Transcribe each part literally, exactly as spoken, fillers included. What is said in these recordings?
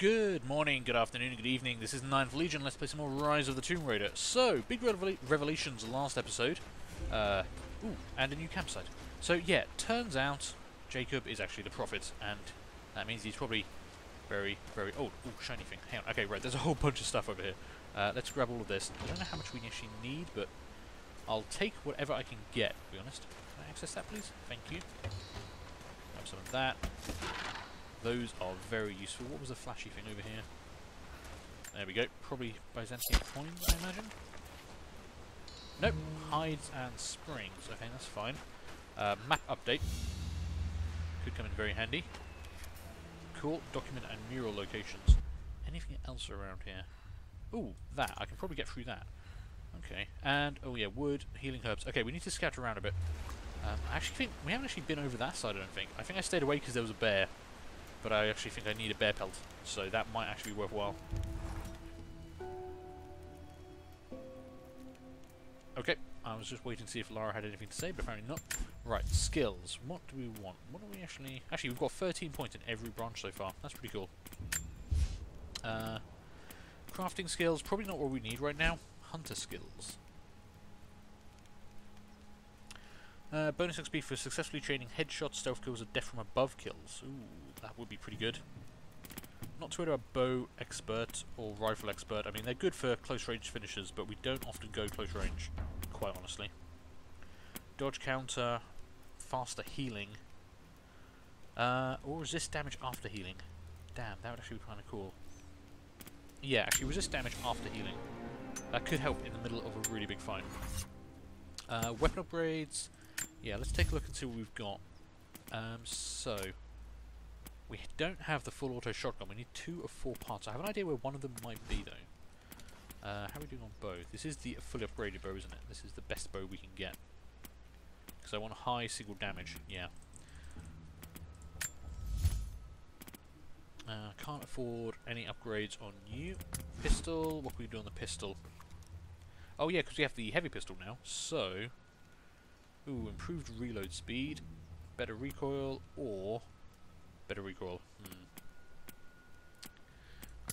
Good morning, good afternoon, good evening. This is Ninth Legion. Let's play some more Rise of the Tomb Raider. So, big revel revelations last episode. Uh, ooh, and a new campsite. So, yeah, turns out Jacob is actually the Prophet, and that means he's probably very, very old. Ooh, shiny thing. Hang on. Okay, right, there's a whole bunch of stuff over here. Uh, let's grab all of this. I don't know how much we actually need, but I'll take whatever I can get, to be honest. Can I access that, please? Thank you. Grab some of that. Those are very useful. What was the flashy thing over here? There we go. Probably Byzantine coins, I imagine. Nope. Hides and springs. Okay, that's fine. Uh, map update. Could come in very handy. Cool. Document and mural locations. Anything else around here? Ooh, that. I can probably get through that. Okay. And, oh yeah, wood, healing herbs. Okay, we need to scout around a bit. Um, I actually think we haven't actually been over that side, I don't think. I think I stayed away because there was a bear. But I actually think I need a bear pelt, so that might actually be worthwhile. Okay, I was just waiting to see if Lara had anything to say, but apparently not. Right, skills. What do we want? What do we actually... Actually, we've got thirteen points in every branch so far. That's pretty cool. Uh, crafting skills, probably not what we need right now. Hunter skills. Uh, bonus X P for successfully chaining headshots, stealth kills, and death from above kills. Ooh, that would be pretty good. Not too worried about bow expert or rifle expert. I mean, they're good for close range finishers, but we don't often go close range, quite honestly. Dodge counter, faster healing, uh, or resist damage after healing. Damn, that would actually be kind of cool. Yeah, actually resist damage after healing. That could help in the middle of a really big fight. Uh, weapon upgrades. Yeah, let's take a look and see what we've got. Um, so, we don't have the full auto shotgun. We need two of four parts. I have an idea where one of them might be, though. Uh, how are we doing on bow? This is the fully upgraded bow, isn't it? This is the best bow we can get. Because I want high single damage. Yeah. Uh, can't afford any upgrades on you. Pistol. What can we do on the pistol? Oh, yeah, because we have the heavy pistol now. So... Ooh, improved reload speed, better recoil, or better recoil. Hmm.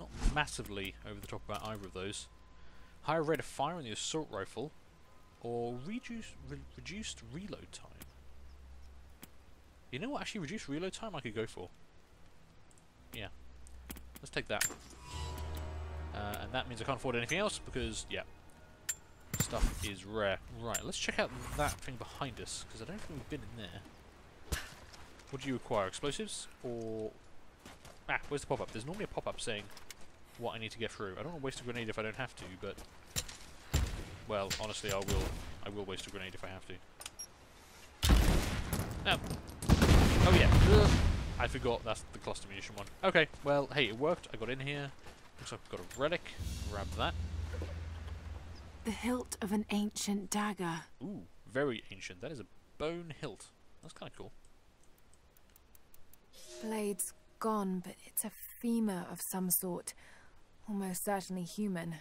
Not massively over the top about either of those. Higher rate of fire on the assault rifle, or reduce, re reduced reload time. You know what, actually reduced reload time I could go for. Yeah, let's take that. Uh, and that means I can't afford anything else because, yeah. Stuff is rare. Right, let's check out that thing behind us, because I don't think we've been in there. What do you require? Explosives? Or... Ah, where's the pop-up? There's normally a pop-up saying what I need to get through. I don't want to waste a grenade if I don't have to, but... Well, honestly, I will I will waste a grenade if I have to. No. Oh, yeah. Ugh. I forgot that's the cluster munition one. Okay, well, hey, it worked. I got in here. Looks like I've got a relic. Grab that. The hilt of an ancient dagger. Ooh, very ancient. That is a bone hilt. That's kind of cool. Blade's gone, but it's a femur of some sort. Almost certainly human.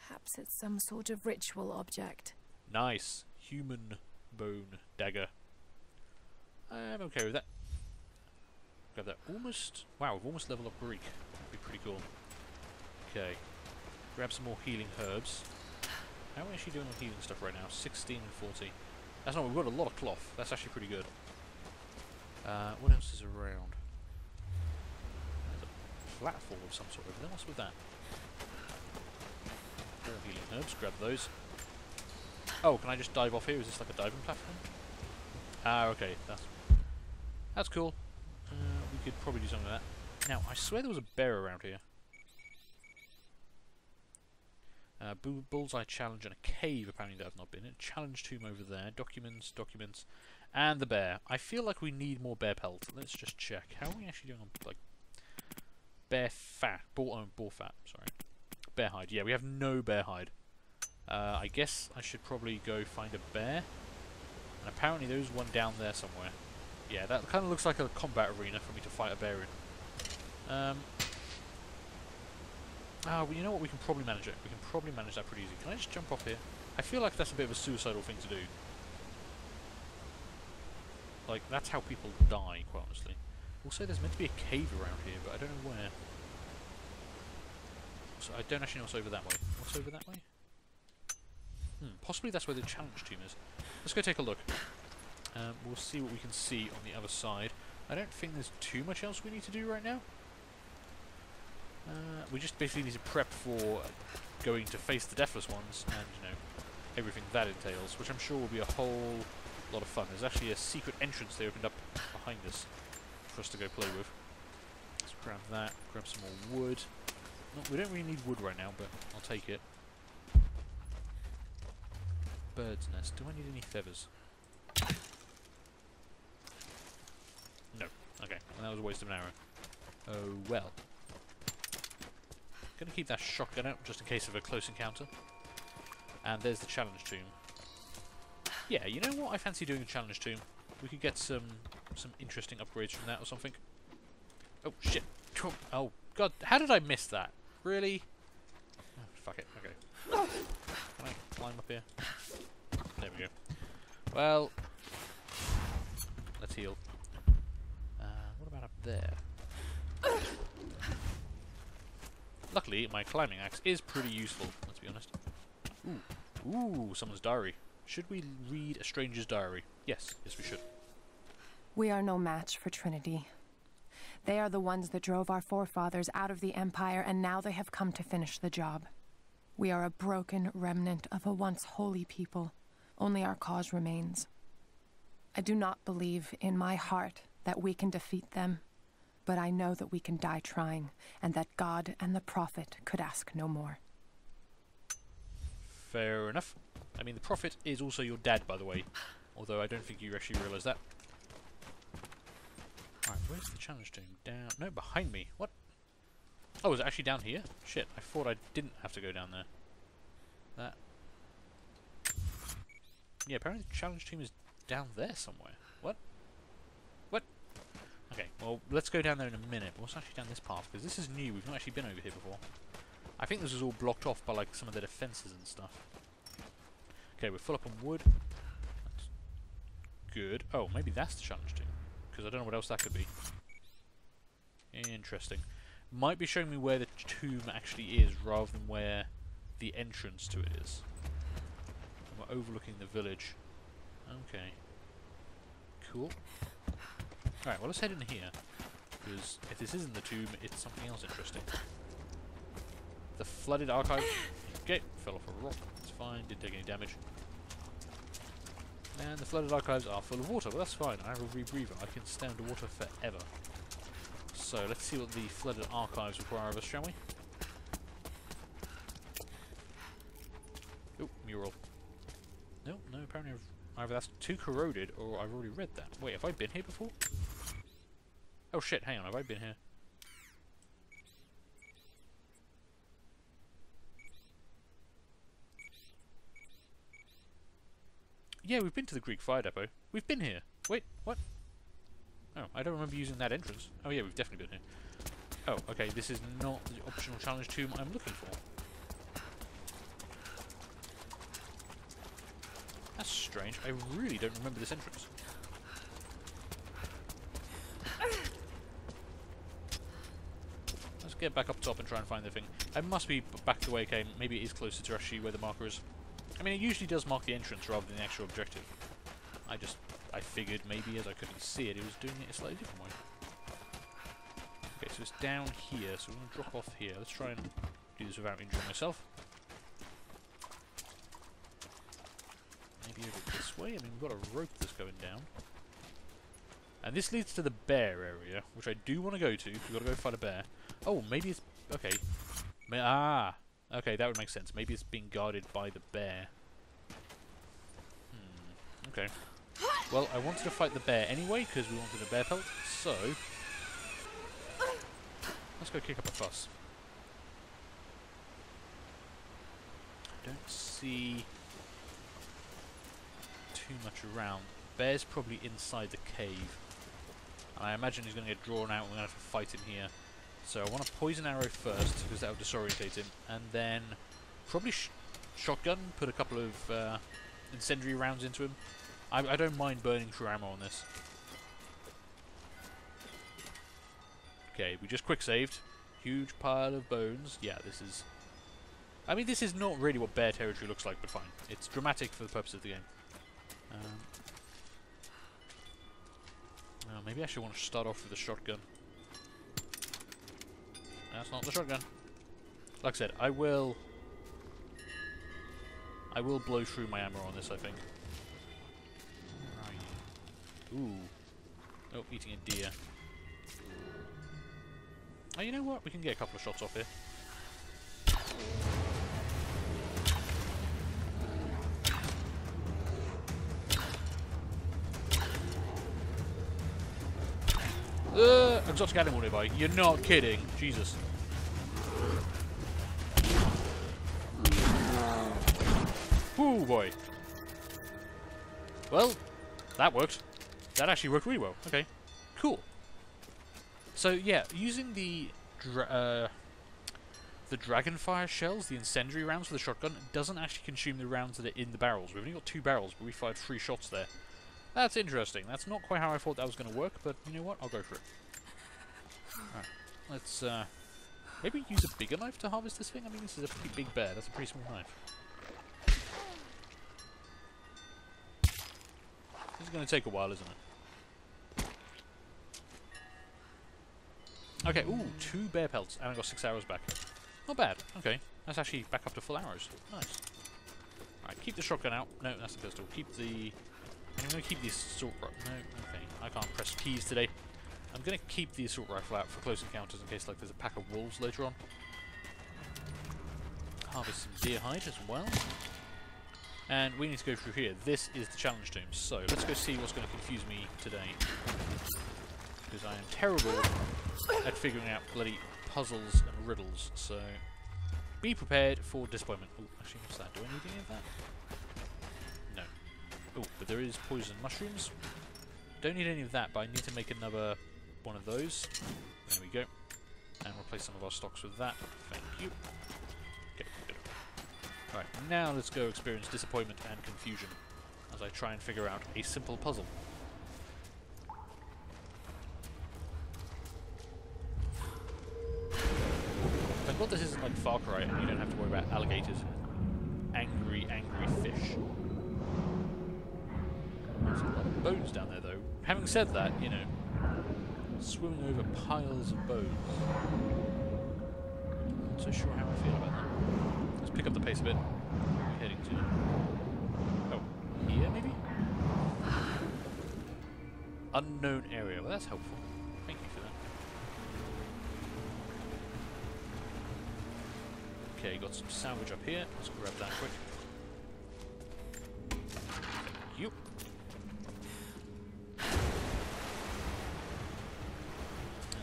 Perhaps it's some sort of ritual object. Nice. Human bone dagger. I'm okay with that. Grab that. Almost... Wow, we've almost leveled up Greek. That'd be pretty cool. Okay. Grab some more healing herbs. How are we actually doing on healing stuff right now? sixteen and forty. That's not, we've got a lot of cloth. That's actually pretty good. Uh, what else is around? There's a platform of some sort over there. What's with that? More healing herbs. Grab those. Oh, can I just dive off here? Is this like a diving platform? Ah, okay. That's, that's cool. Uh, we could probably do something with that. Now, I swear there was a bear around here. Uh, bull bullseye challenge and a cave, apparently, that I've not been in. Challenge tomb over there. Documents, documents, and the bear. I feel like we need more bear pelt. Let's just check. How are we actually doing on, like, bear fat? Bull, oh, bull fat, sorry. Bear hide. Yeah, we have no bear hide. Uh, I guess I should probably go find a bear. And apparently there is one down there somewhere. Yeah, that kind of looks like a combat arena for me to fight a bear in. Um... Ah, uh, well, you know what? We can probably manage it. We can probably manage that pretty easy. Can I just jump off here? I feel like that's a bit of a suicidal thing to do. Like, that's how people die, quite honestly. Also, there's meant to be a cave around here, but I don't know where. what's, I don't actually know what's over that way. What's over that way? Hmm, possibly that's where the challenge team is. Let's go take a look. Um, we'll see what we can see on the other side. I don't think there's too much else we need to do right now. Uh, we just basically need to prep for going to face the Deathless Ones and, you know, everything that entails, which I'm sure will be a whole lot of fun. There's actually a secret entrance they opened up behind us for us to go play with. Let's grab that, grab some more wood. Not, we don't really need wood right now, but I'll take it. Bird's nest. Do I need any feathers? No. Okay, well, that was a waste of an arrow. Oh well. Gonna keep that shotgun out just in case of a close encounter. And there's the challenge tomb. Yeah, you know what? I fancy doing a challenge tomb. We could get some some interesting upgrades from that or something. Oh shit! Oh god! How did I miss that? Really? Oh, fuck it. Okay. Can I climb up here? There we go. Well, let's heal. Uh, what about up there? Luckily, my climbing axe is pretty useful. Let's be honest. Ooh, ooh, someone's diary. Should we read a stranger's diary? Yes, yes we should. We are no match for Trinity. They are the ones that drove our forefathers out of the Empire, and now they have come to finish the job. We are a broken remnant of a once holy people. Only our cause remains. I do not believe in my heart that we can defeat them, but I know that we can die trying, and that God and the Prophet could ask no more. Fair enough. I mean, the Prophet is also your dad, by the way, although I don't think you actually realise that. Alright, where's the challenge tomb? Down... No, behind me. What? Oh, is it actually down here? Shit, I thought I didn't have to go down there. That... Yeah, apparently the challenge tomb is down there somewhere. What? What? Okay, well, let's go down there in a minute. But what's actually down this path? Because this is new. We've not actually been over here before. I think this was all blocked off by, like, some of the defences and stuff. Okay, we're full up on wood. That's good. Oh, maybe that's the challenge tomb. Because I don't know what else that could be. Interesting. Might be showing me where the tomb actually is, rather than where the entrance to it is. And we're overlooking the village. Okay. Cool. Alright, well let's head in here. Because if this isn't the tomb, it's something else interesting. The flooded archive. Okay, fell off a rock. It's fine, didn't take any damage. And the flooded archives are full of water. Well, that's fine. I have a rebreather. I can stay underwater forever. So, let's see what the flooded archives require of us, shall we? Oh, mural. No, no, apparently I've either that's too corroded or I've already read that. Wait, have I been here before? Oh shit, hang on, have I been here? Yeah, we've been to the Greek fire depot. We've been here. Wait, what? Oh, I don't remember using that entrance. Oh yeah, we've definitely been here. Oh, okay, this is not the optional challenge tomb I'm looking for. That's strange. I really don't remember this entrance. Let's get back up top and try and find the thing. I must be back the way I came. Maybe it is closer to actually where the marker is. I mean, it usually does mark the entrance rather than the actual objective. I just... I figured maybe as I couldn't see it, it was doing it a slightly different way. Okay, so it's down here, so we're going to drop off here. Let's try and do this without injuring myself. Maybe over this way? I mean, we've got a rope that's going down. And this leads to the bear area, which I do want to go to. We've got to go fight a bear. Oh, maybe it's... Okay. May ah! Okay, that would make sense. Maybe it's being guarded by the bear. Hmm. Okay. Well, I wanted to fight the bear anyway, because we wanted a bear pelt, so... Let's go kick up a fuss. I don't see... too much around. Bear's probably inside the cave. And I imagine he's going to get drawn out and we're going to have to fight him here. So I want a poison arrow first, because that will disorientate him. And then, probably sh shotgun, put a couple of uh, incendiary rounds into him. I, I don't mind burning through ammo on this. Okay, we just quick saved. Huge pile of bones. Yeah, this is... I mean, this is not really what bear territory looks like, but fine. It's dramatic for the purpose of the game. Um, well, maybe I should want to start off with a shotgun. That's not the shotgun. Like I said, I will... I will blow through my ammo on this, I think. Where are you? Ooh. Oh, eating a deer. Oh, you know what? We can get a couple of shots off here. Uh, exotic animal nearby. You're not kidding. Jesus. Ooh, boy. Well, that worked. That actually worked really well. Okay. Cool. So, yeah, using the dra uh, the dragon fire shells, the incendiary rounds for the shotgun, doesn't actually consume the rounds that are in the barrels. We've only got two barrels, but we fired three shots there. That's interesting. That's not quite how I thought that was going to work, but you know what? I'll go for it. Alright. Let's, uh... maybe use a bigger knife to harvest this thing? I mean, this is a pretty big bear. That's a pretty small knife. This is going to take a while, isn't it? Okay, ooh, two bear pelts, and I got six arrows back. Not bad. Okay. That's actually back up to full arrows. Nice. Alright, keep the shotgun out. No, that's the pistol. Keep the... I'm going to keep the assault rifle. No, okay. I can't press keys today. I'm going to keep the assault rifle out for close encounters in case, like, there's a pack of wolves later on. Harvest some deer hide as well. And we need to go through here. This is the challenge tomb. So let's go see what's going to confuse me today, because I am terrible at figuring out bloody puzzles and riddles. So be prepared for disappointment. Oh, actually, what's that? Do I need any of that? Oh, but there is poison mushrooms. Don't need any of that, but I need to make another one of those. There we go. And we'll place some of our stocks with that. Thank you. Okay, good. Alright, now let's go experience disappointment and confusion as I try and figure out a simple puzzle. Thank God this isn't like Far Cry and you don't have to worry about alligators. Angry, angry fish. There's a lot of bones down there, though. Having said that, you know, swimming over piles of bones. I'm not so sure how I feel about that. Let's pick up the pace a bit. Where are we heading to? Oh, here maybe? Unknown area. Well, that's helpful. Thank you for that. Okay, got some salvage up here. Let's grab that quick. Thank you.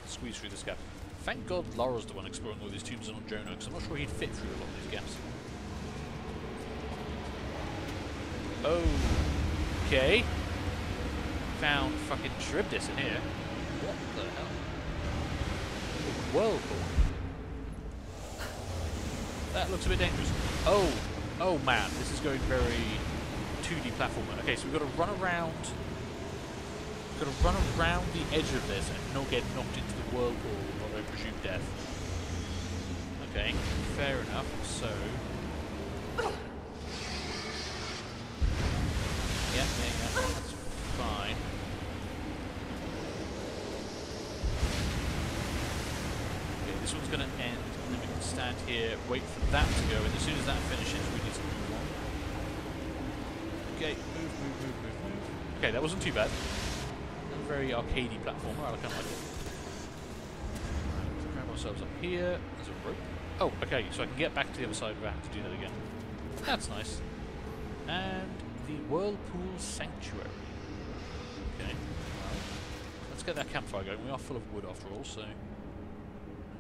Squeeze through this gap. Thank God Lara's the one exploring all these tombs and not Jonah, because I'm not sure he'd fit through a lot of these gaps. Oh, okay. Found fucking Charybdis in here. What the hell? A whirlpool. That looks a bit dangerous. Oh, oh man, this is going very two D platformer. Okay, so we've got to run around. Gotta run around the edge of this and not get knocked into the whirlpool of, I presume, death. Okay, fair enough. So, yeah, there you go. That's fine. Okay, this one's gonna end, and then we can stand here, wait for that to go, and as soon as that finishes, we need to move on. Okay, move, move, move, move, move. Okay, that wasn't too bad. Very arcadey platformer, I kind of like it. Let's grab ourselves up here. There's a rope. Oh, okay, so I can get back to the other side without having to do that again. That's nice. And the Whirlpool Sanctuary. Okay. Let's get that campfire going. We are full of wood after all, so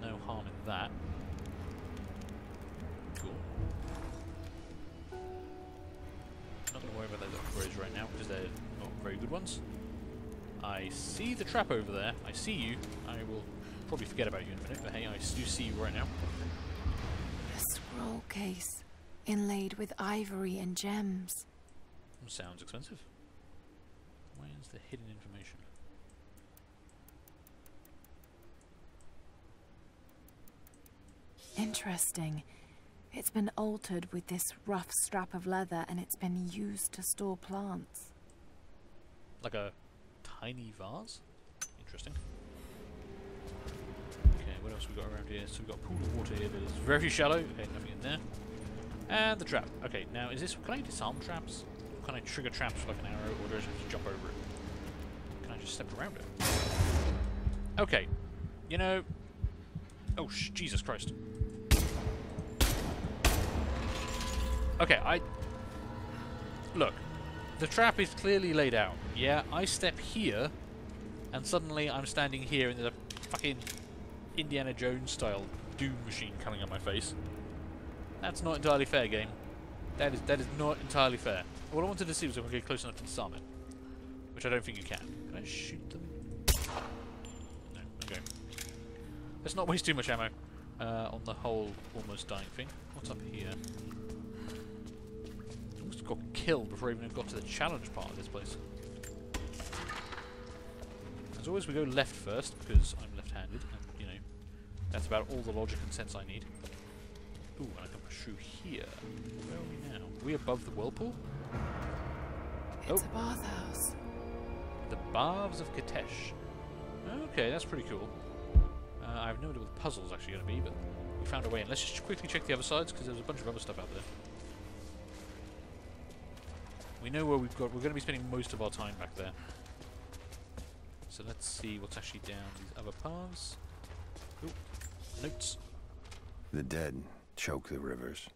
no harm in that. Cool. Not going to worry about those upgrades right now, because they're not very good ones. I see the trap over there. I see you. I will probably forget about you in a minute, but hey, I do see you right now. A scroll case inlaid with ivory and gems. Sounds expensive. Where's the hidden information? Interesting. It's been altered with this rough strap of leather, and it's been used to store plants. Like a tiny vase? Interesting. Okay, what else have we got around here? So we've got a pool of water here that is very shallow. Okay, nothing in there. And the trap. Okay, now is this... Can I disarm traps? Or can I trigger traps with like an arrow, or do I just have to jump over it? Can I just step around it? Okay. You know... Oh, sh Jesus Christ. Okay, I... Look. The trap is clearly laid out. Yeah, I step here, and suddenly I'm standing here, and there's a fucking Indiana Jones-style doom machine coming on my face. That's not entirely fair, game. That is that is not entirely fair. What I wanted to see was if I could get close enough to disarm it, which I don't think you can. Can I shoot them? No, okay. Let's not waste too much ammo uh, on the whole almost dying thing. What's up here? Got killed before I even got to the challenge part of this place. As always, we go left first because I'm left-handed, and you know that's about all the logic and sense I need. Ooh, and I can push through here. Where are we now? Are we above the whirlpool? It's oh. a bathhouse. The Baths of Kitezh. Okay, that's pretty cool. Uh, I have no idea what the puzzle's actually going to be, but we found a way in. Let's just quickly check the other sides because there's a bunch of other stuff out there. We know where we've got. We're going to be spending most of our time back there. So let's see what's actually down these other paths. Ooh, notes. The dead choke the rivers.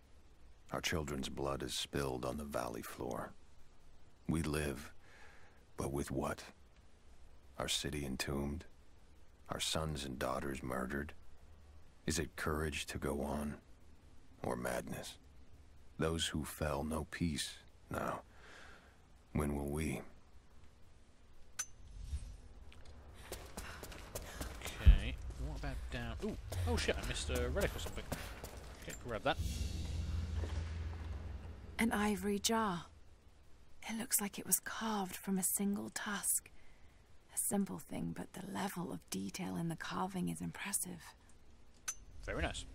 Our children's blood is spilled on the valley floor. We live, but with what? Our city entombed? Our sons and daughters murdered? Is it courage to go on? Or madness? Those who fell no peace now. When will we? Okay, what about down? Ooh, oh shit, I missed a relic or something. Okay, grab that. An ivory jar. It looks like it was carved from a single tusk. A simple thing, but the level of detail in the carving is impressive. Very nice.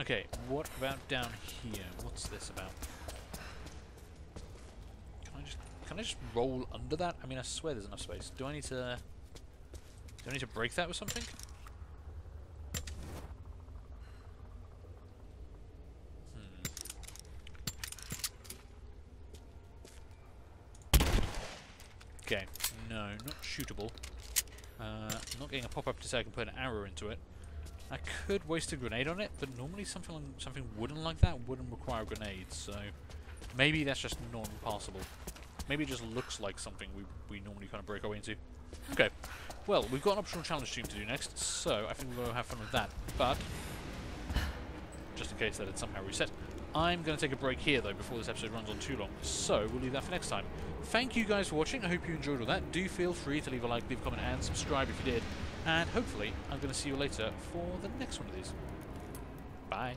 Okay, what about down here? What's this about? Can I just roll under that? I mean, I swear there's enough space. Do I need to... Do I need to break that with something? Hmm. Okay. No, not shootable. Uh, I'm not getting a pop-up to say I can put an arrow into it. I could waste a grenade on it, but normally something, something wooden like that wouldn't require a grenade, so... Maybe that's just non-passable. Maybe it just looks like something we, we normally kind of break our way into. Okay, well, we've got an optional challenge team to do next, so I think we'll have fun with that. But, just in case that it's somehow reset, I'm going to take a break here, though, before this episode runs on too long. So, we'll leave that for next time. Thank you guys for watching. I hope you enjoyed all that. Do feel free to leave a like, leave a comment, and subscribe if you did. And hopefully, I'm going to see you later for the next one of these. Bye.